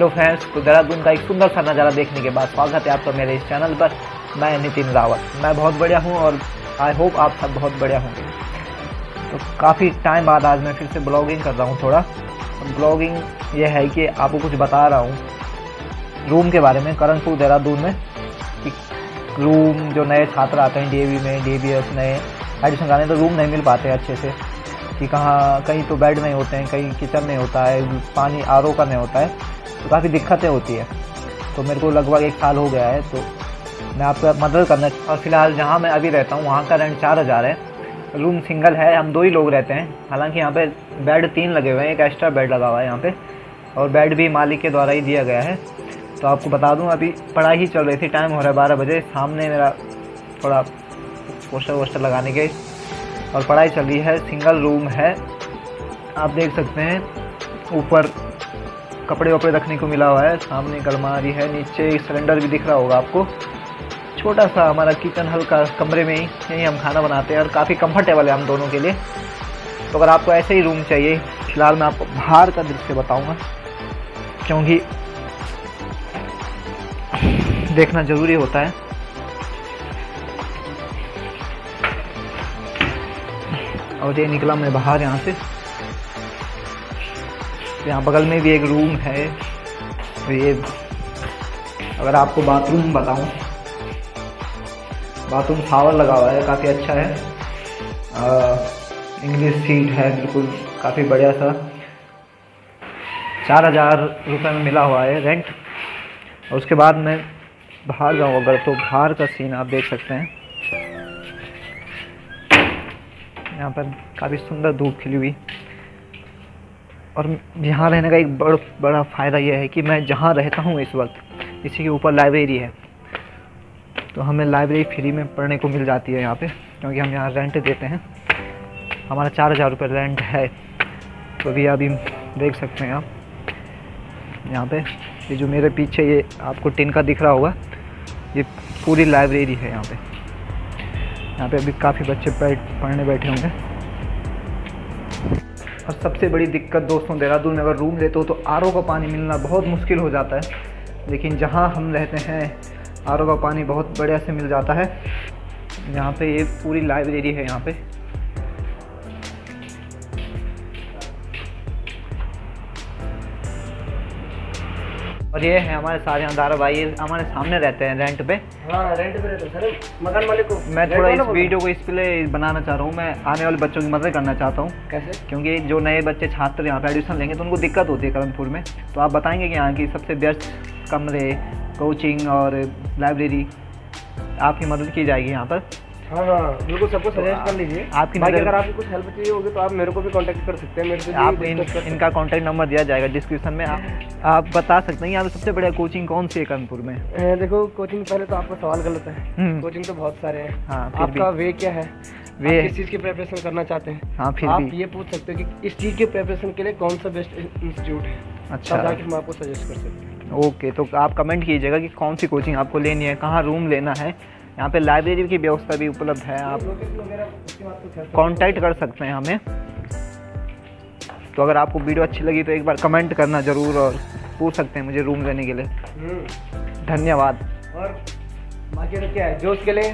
Hello friends, Dehradun का एक सुंदर सा नज़ारा देखने के बाद स्वागत है आपका मेरे इस चैनल पर। मैं नितिन रावत, मैं बहुत बढ़िया हूं और आई होप आप सब बहुत बढ़िया होंगे। तो काफ़ी टाइम बाद आज मैं फिर से ब्लॉगिंग कर रहा हूं। थोड़ा ब्लॉगिंग ये है कि आपको कुछ बता रहा हूँ रूम के बारे में, करणपुर देहरादून में रूम जो नए छात्र आते हैं DAV में, DBS नए एडमिशन कराने तो रूम नहीं मिल पाते अच्छे से, कि कहाँ कहीं तो बेड नहीं होते हैं, कहीं किचन नहीं होता है, पानी RO का नहीं होता है, तो काफ़ी दिक्कतें होती है। तो मेरे को लगभग 1 साल हो गया है, तो मैं आपका मदद करना चाहता हूँ। और फिलहाल जहाँ मैं अभी रहता हूँ वहाँ का रेंट 4000 है, रूम सिंगल है, हम 2 ही लोग रहते हैं। हालांकि यहाँ पे बेड 3 लगे हुए हैं, एक एक्स्ट्रा बेड लगा हुआ है यहाँ पे, और बेड भी मालिक के द्वारा ही दिया गया है। तो आपको बता दूँ अभी पढ़ाई ही चल रही थी, टाइम हो रहा है 12 बजे, सामने मेरा थोड़ा पोस्टर वोस्टर लगाने के और पढ़ाई चल रही है। सिंगल रूम है, आप देख सकते हैं, ऊपर कपड़े वपड़े रखने को मिला हुआ है, सामने एक अलमारी है, नीचे सिलेंडर भी दिख रहा होगा आपको। छोटा सा हमारा किचन, हल्का कमरे में ही यही हम खाना बनाते हैं और काफ़ी कंफर्टेबल है हम दोनों के लिए। तो अगर आपको ऐसे ही रूम चाहिए, फिलहाल मैं आपको बाहर का दृश्य बताऊँगा क्योंकि देखना ज़रूरी होता है। और ये निकला मैं बाहर यहाँ से, यहाँ बगल में भी एक रूम है। तो ये अगर आपको बाथरूम बताऊँ, बाथरूम शावर लगा हुआ है, काफ़ी अच्छा है, इंग्लिश सीट है, बिल्कुल काफ़ी बढ़िया सा। 4000 रुपये में मिला हुआ है रेंट। और उसके बाद मैं बाहर जाऊँ अगर, तो बाहर का सीन आप देख सकते हैं, यहाँ पर काफ़ी सुंदर धूप खिली हुई। और यहाँ रहने का एक बड़ा फ़ायदा यह है कि मैं जहाँ रहता हूँ इस वक्त, इसी के ऊपर लाइब्रेरी है, तो हमें लाइब्रेरी फ्री में पढ़ने को मिल जाती है यहाँ पे, क्योंकि हम यहाँ रेंट देते हैं। हमारा 4000 रुपये रेंट है। तो भी अभी देख सकते हैं आप यहाँ पे, ये जो मेरे पीछे ये आपको टिन का दिख रहा होगा, ये पूरी लाइब्रेरी है यहाँ पे। यहाँ पे अभी काफ़ी बच्चे पढ़ने बैठे होंगे। और सबसे बड़ी दिक्कत दोस्तों, देहरादून में अगर रूम लेते हो तो RO का पानी मिलना बहुत मुश्किल हो जाता है, लेकिन जहाँ हम रहते हैं RO का पानी बहुत बढ़िया से मिल जाता है। यहाँ पे ये पूरी लाइब्रेरी है यहाँ पे। और ये है हमारे सारे दादा भाई, हमारे सामने रहते हैं रेंट पे। हाँ, रेंट पे रहते हैं सर, मकान मालिक को। मैं थोड़ा इस वीडियो को इसलिए बनाना चाह रहा हूँ, मैं आने वाले बच्चों की मदद करना चाहता हूँ। कैसे? क्योंकि जो नए बच्चे छात्र यहाँ पे एडमिशन लेंगे तो उनको दिक्कत होती है करणपुर में। तो आप बताएंगे कि यहाँ की सबसे बेस्ट कमरे, कोचिंग और लाइब्रेरी, आपकी मदद की जाएगी यहाँ पर। हाँ, बिल्कुल, सबको सजेस्ट कर लीजिए। आपकी अगर आपको कुछ हेल्प चाहिए होगी तो आप मेरे को भी कांटेक्ट कर सकते हैं, मेरे से आप इनका कांटेक्ट नंबर दिया जाएगा डिस्क्रिप्शन में। आप बता सकते हैं यहाँ पे सबसे बढ़िया कोचिंग कौन सी है कानपुर में? देखो, कोचिंग पहले तो आपका सवाल गलत है, कोचिंग तो बहुत सारे हैं। हाँ, आपका वे क्या है, वे किस चीज़ की प्रिपरेशन करना चाहते हैं? हाँ, फिर आप ये पूछ सकते हो कि इस चीज़ की प्रिपरेशन के लिए कौन सा बेस्ट इंस्टीट्यूट है। अच्छा, हम आपको सजेस्ट कर सकते हैं। ओके, तो आप कमेंट कीजिएगा कि कौन सी कोचिंग आपको लेनी है, कहाँ रूम लेना है। यहाँ पे लाइब्रेरी की व्यवस्था भी उपलब्ध है, आप कांटेक्ट कर सकते हैं हमें। तो अगर आपको वीडियो अच्छी लगी तो एक बार कमेंट करना ज़रूर, और पूछ सकते हैं मुझे रूम लेने के लिए। धन्यवाद। और बाकी क्या है जोश के लिए।